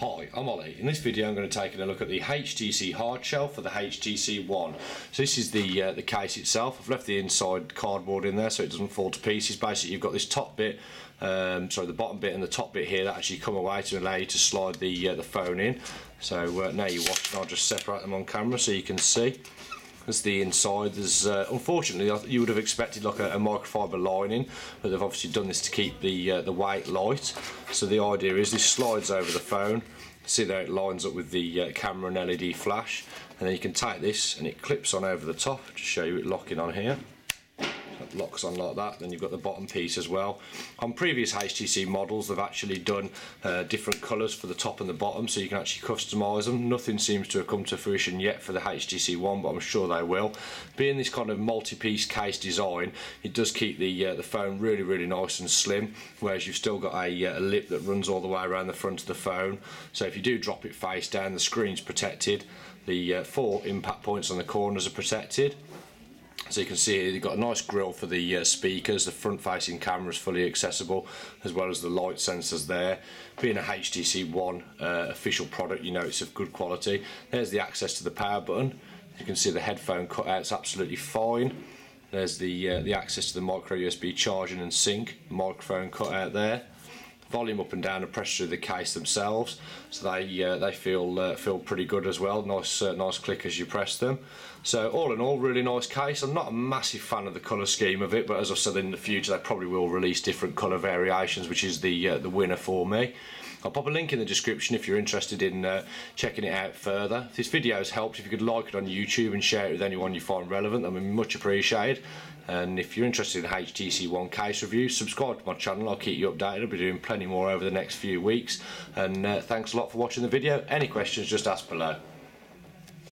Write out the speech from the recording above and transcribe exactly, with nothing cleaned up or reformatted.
Hi, I'm Ollie. In this video I'm going to take a look at the H T C hard shell for the H T C One. So this is the uh, the case itself. I've left the inside cardboard in there so it doesn't fall to pieces. Basically you've got this top bit, um, sorry the bottom bit and the top bit here that actually come away to allow you to slide the, uh, the phone in. So uh, now you're watching, I'll just separate them on camera so you can see. That's the inside. There's uh, unfortunately you would have expected like a, a microfiber lining, but they've obviously done this to keep the uh, the weight light. So the idea is this slides over the phone. See there, it lines up with the uh, camera and L E D flash, and then you can take this and it clips on over the top. Just show you it locking on here. It locks on like that. Then you've got the bottom piece as well. On previous H T C models they've actually done uh, different colours for the top and the bottom, so you can actually customise them. Nothing seems to have come to fruition yet for the H T C One, but I'm sure they will. Being this kind of multi-piece case design, it does keep the uh, the phone really really nice and slim, whereas you've still got a, uh, a lip that runs all the way around the front of the phone, so if you do drop it face down the screen's protected, the uh, four impact points on the corners are protected. So you can see you've got a nice grille for the uh, speakers, the front facing camera is fully accessible, as well as the light sensors there. Being a H T C One uh, official product, you know it's of good quality. There's the access to the power button. You can see the headphone cutout's absolutely fine. There's the, uh, the access to the micro U S B charging and sync, microphone cutout there. Volume up and down and pressure through the case themselves, so they uh, they feel uh, feel pretty good as well. Nice uh, nice click as you press them. So all in all, really nice case. I'm not a massive fan of the colour scheme of it, but as I said, in the future they probably will release different colour variations, which is the uh, the winner for me. I'll pop a link in the description if you're interested in uh, checking it out further. If this video has helped, if you could like it on YouTube and share it with anyone you find relevant, that would be much appreciated. And if you're interested in H T C One case reviews, subscribe to my channel, I'll keep you updated. I'll be doing plenty more over the next few weeks. And uh, thanks a lot for watching the video. Any questions, just ask below.